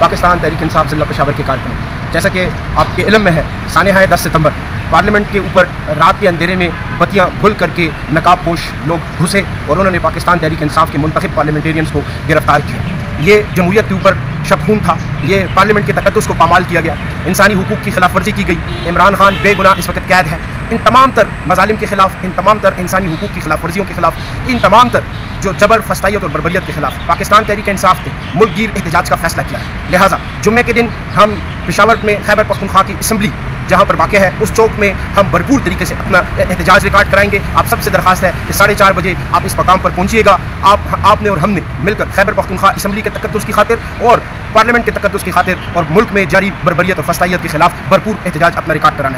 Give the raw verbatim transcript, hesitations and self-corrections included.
पाकिस्तान तहरीर इंसाफ जिला पेशावर के कारकुन। जैसा कि आपके इलम में है, सानहा दस सितम्बर पार्लियामेंट के ऊपर रात के अंधेरे में बत्तियाँ खुल करके नकाबपोश लोग घुसे और उन्होंने पाकिस्तान तहरीक इंसाफ के मुंतखब पार्लियामेंटेरियंस को गिरफ्तार किया। ये जमहूरियत के ऊपर शबखून था, ये पार्लियामेंट के तकद्दुस को पामाल किया गया, इंसानी हुकूक की खिलाफ वर्जी की गई। इमरान खान बेगुनाह इस वक्त कैद है। इन तमाम तर मजालिम के खिलाफ, इन तमाम तर इंसानी हुकूक की खिलाफ वर्जियों के खिलाफ, इन तमाम तर जो जबर फस्तायत और बरबरीत के खिलाफ पाकिस्तान तहरीक इंसाफ ने मुल्कगीर एहतजाज का फैसला किया। लिहाजा जुम्मे के दिन हम पेशावर में खैबर पख्तूनख्वा की असम्बली जहाँ पर वाक़ है, उस चौक में हम भरपूर तरीके से अपना एहतजाज रिकॉर्ड कराएंगे। आप सबसे दरख्वास्त है कि साढ़े चार बजे आप इस मकाम पर पहुँचिएगा। आप आपने और हमने मिलकर खैबर पख्तूनख्वा असम्बली के तकद्दुस की खातिर और पार्लियामेंट के तकद्दुस की खातिर और मुल्क में जारी बरबरीत और फस्तायत के खिलाफ भरपूर एहतजाज अपना रिकॉर्ड कराना है।